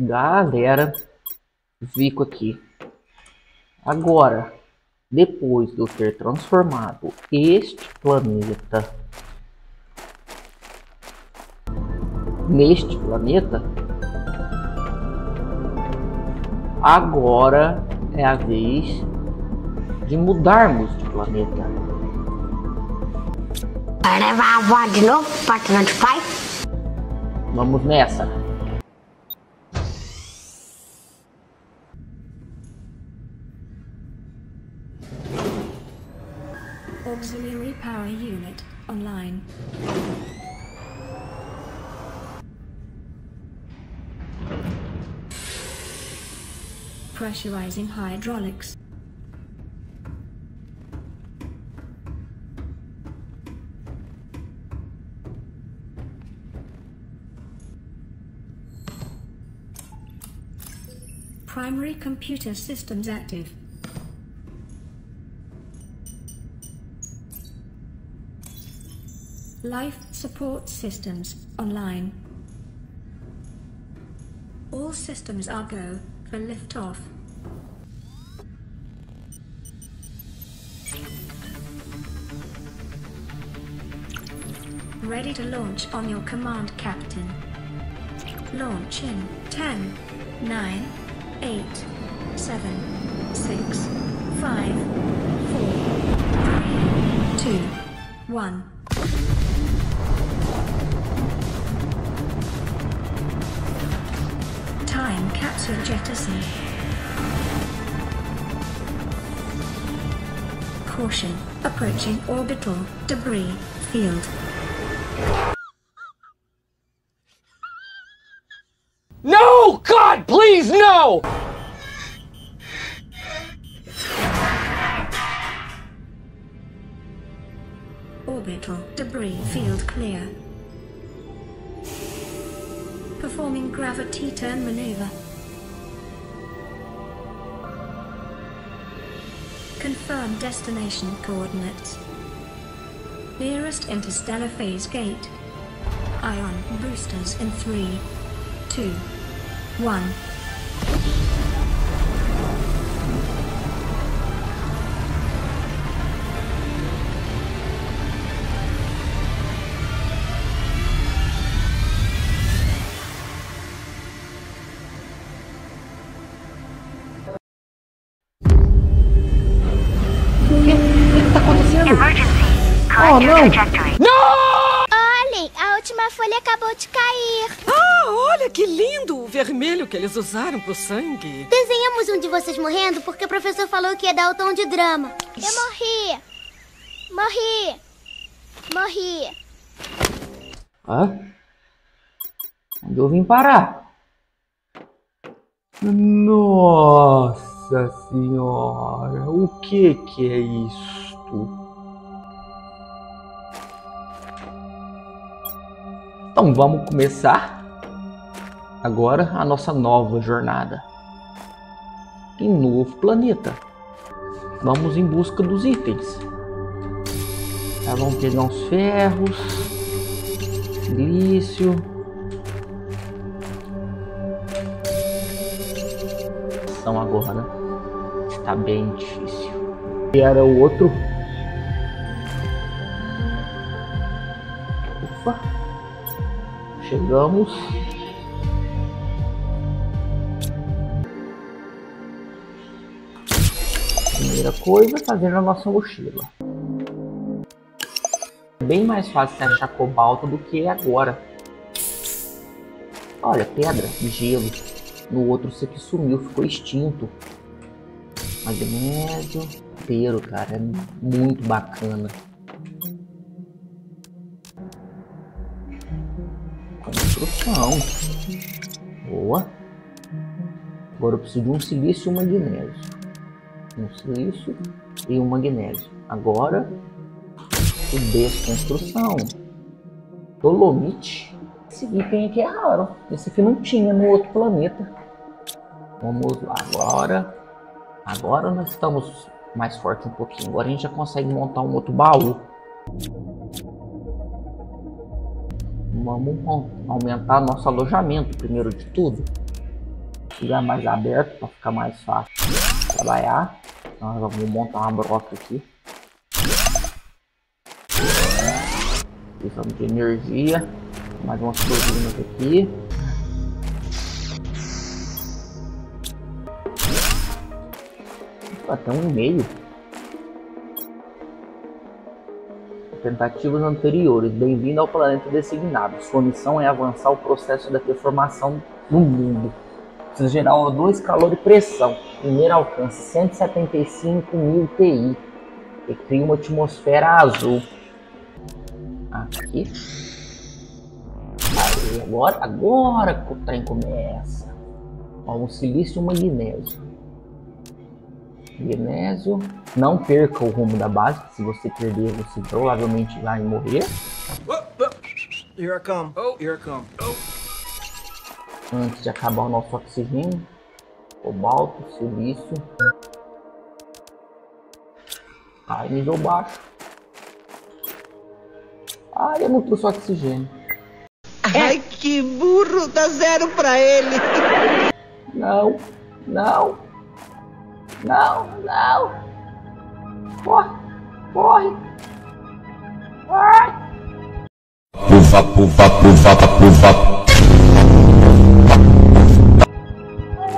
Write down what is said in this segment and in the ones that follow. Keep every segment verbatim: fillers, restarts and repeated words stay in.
Galera, fico aqui. Agora, depois de eu ter transformado este planeta neste planeta, agora é a vez de mudarmos de planeta. Vai levar a avó de novo para que não te pai? Vamos nessa. Auxiliary power unit online. Pressurizing hydraulics. Primary computer systems active. Life support systems online. All systems are go for liftoff. Ready to launch on your command, Captain. Launch in ten, nine, eight, seven, six, five, four, three, two, one. Time capsule jettison. Caution, approaching orbital debris field. No! God, please, no! Orbital debris field clear. Performing gravity turn maneuver. Confirm destination coordinates. Nearest interstellar phase gate. Ion boosters in three, two, one. Oh, não! Olhem, a última folha acabou de cair. Ah, olha que lindo o vermelho que eles usaram pro sangue. Desenhamos um de vocês morrendo porque o professor falou que ia dar o tom de drama. Eu morri. Morri. Morri. Ah? Onde eu vim parar? Nossa senhora, o que que é isto? Então vamos começar agora a nossa nova jornada em novo planeta. Vamos em busca dos itens. Tá, vamos pegar uns ferros, silício, são agora, né? Tá bem difícil. E era o outro. Ufa. Chegamos. Primeira coisa, fazer a nossa mochila. É bem mais fácil achar cobalto do que agora. Olha, pedra, gelo. No outro isso aqui sumiu, ficou extinto. Magnésio, pero, cara, é muito bacana. Construção. Boa. Agora eu preciso de um silício e um magnésio. Um silício e um magnésio. Agora, o desconstrução. Dolomite. Esse item aqui é raro. Esse aqui não tinha no outro planeta. Vamos lá. Agora, agora nós estamos mais fortes um pouquinho. Agora a gente já consegue montar um outro baú. Vamos aumentar nosso alojamento primeiro de tudo. lugar mais aberto para ficar mais fácil trabalhar. Então nós vamos montar uma broca aqui. Precisamos de energia. Mais umas turbinas aqui. Até um e-mail. Tentativas anteriores. Bem-vindo ao planeta designado. Sua missão é avançar o processo da transformação do mundo. Precisa gerar O dois, calor e pressão. Primeiro alcance cento e setenta e cinco mil T I. E cria uma atmosfera azul. Aqui. Aí, agora, agora que o trem começa. Ó, um silício e um magnésio. Magnésio. Não perca o rumo da base. Se você perder, você provavelmente vai morrer. Here I come. Oh, here I come. Oh. Antes de acabar o nosso oxigênio. Cobalto, silício. Aí, nível baixo. Ah, eu não trouxe oxigênio. Ai, que burro, dá zero pra ele. Não, não, não, não. Corre, corre. Ah. Puva, puva, puva, puva.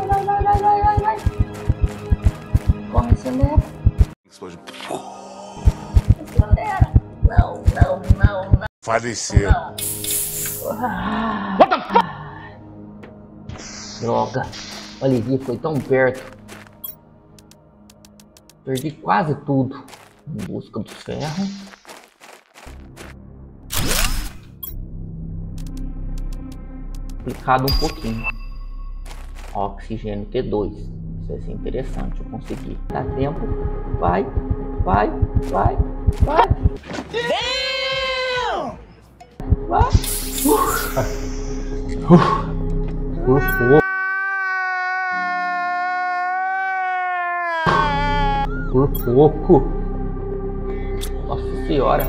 Vai, vai, vai, vai, vai, vai. Corre, acelera. Explode. Acelera. Não, não, não, não. Falecer. What the fuck? Droga. A alivia foi tão perto. Perdi quase tudo. Em busca do ferro. Complicado um pouquinho. Oxigênio T dois. Isso vai ser interessante. Eu consegui. Dá tempo. Vai, vai, vai, vai. Vai. Uh. Uh. Uh. Uh. Por pouco. Nossa senhora.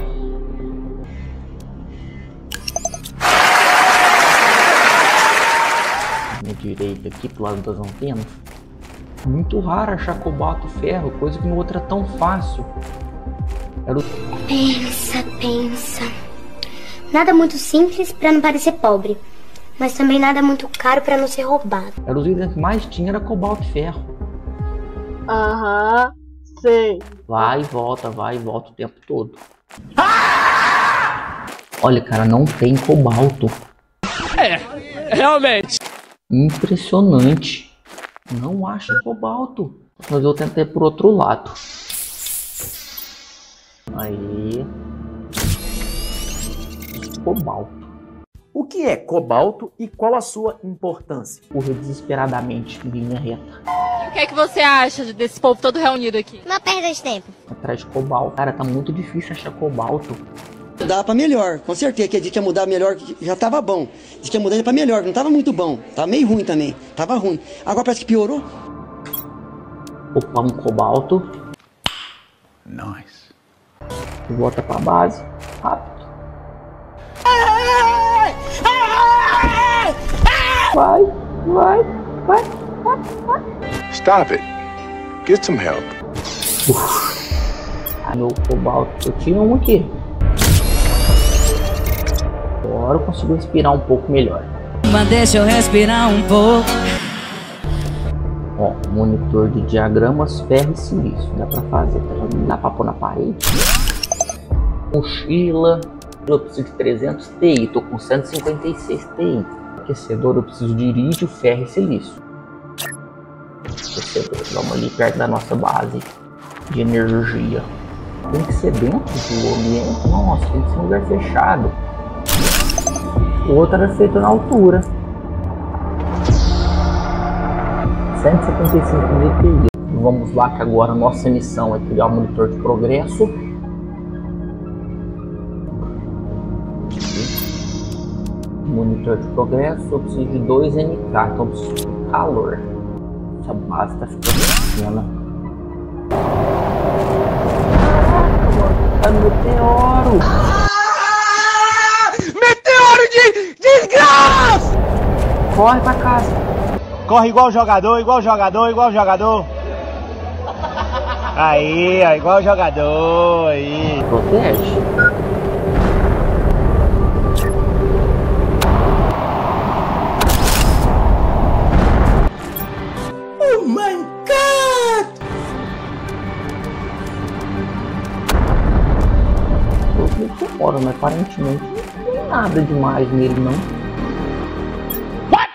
Minha direita aqui pro lado das antenas. Muito raro achar cobalto, ferro, coisa que no outro é tão fácil. Era o... Pensa, pensa. Nada muito simples pra não parecer pobre, mas também nada muito caro pra não ser roubado. Era os itens que mais tinha, era cobalto e ferro. Aham. Uh-huh. Sim. Vai e volta, vai e volta o tempo todo. Ah! Olha, cara, não tem cobalto. É, realmente. Impressionante. Não acha cobalto. Mas eu tentei por outro lado. Aí. Cobalto. O que é cobalto e qual a sua importância? Correr desesperadamente em linha reta. O que é que você acha desse povo todo reunido aqui? Uma perda de tempo. Atrás de cobalto. Cara, tá muito difícil achar cobalto. Dá pra melhor, com certeza. Que a gente ia mudar melhor, já tava bom. Diz que ia mudar pra melhor, não tava muito bom. Tava meio ruim também, tava ruim. Agora parece que piorou. Opa, um cobalto. Nice. Volta pra base, rápido. Vai, vai, vai, vai, vai. Stop it. Get some help. Ah, meu cobalto. Eu tinha um aqui. Agora eu consigo respirar um pouco melhor. Mas deixa eu respirar um pouco. Ó, monitor de diagramas, ferro e silício. Dá pra fazer, tá? Dá pra pôr na parede. Mochila. Eu preciso de trezentos T I. Tô com cento e cinquenta e seis T I. Aquecedor, eu preciso de irídio, ferro e silício. Vamos ali perto da nossa base de energia. Tem que ser dentro do ambiente. Nossa, tem que ser um lugar fechado. O outro era feito na altura. cento e setenta e cinco mil T I. Vamos lá, que agora a nossa missão é criar um monitor de progresso. Monitor de progresso. Eu preciso de dois N K, então eu preciso de calor. Essa base tá ficando pequena. Tá no meteoro! Ah, meteoro de desgraça! Corre pra casa! Corre igual jogador, igual jogador, igual jogador. Aí, ó, igual jogador. Aí. Confiante. Fora, mas aparentemente não tem nada demais nele, não. What?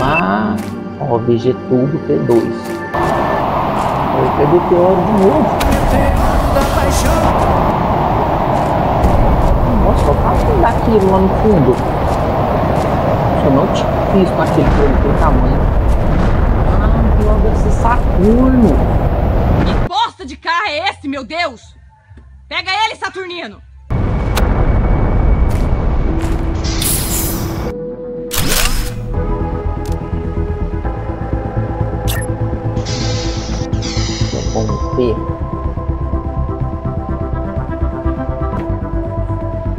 Ah, ó, V G Turbo P dois. Ele é do pior de novo. Nossa, eu quase que dá aquilo lá no fundo. Eu não te fiz com aquele pelo tamanho. Ah, que logo esse sacudo. Que bosta de carro é esse, meu Deus? Pega ele, Saturnino! Eu vou ter...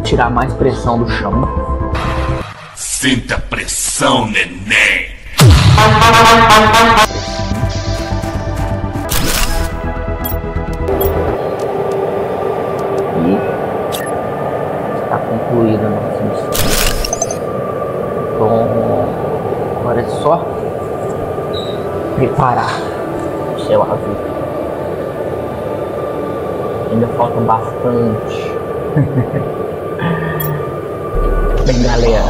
tirar mais pressão do chão. Sinta pressão, neném! Concluída nossa missão. Bom, agora é só preparar o seu aviso. Ainda faltam bastante. Bem, galera,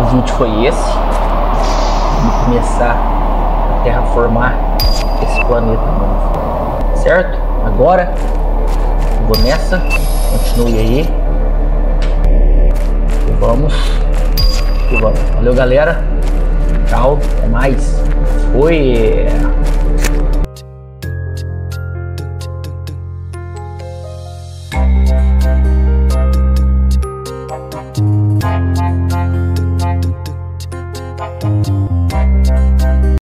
o vídeo foi esse. Vamos começar a terraformar esse planeta novo, certo? Agora eu vou nessa. Continue aí. Vamos e vamos. Valeu, galera. Tchau. Até mais. Fui.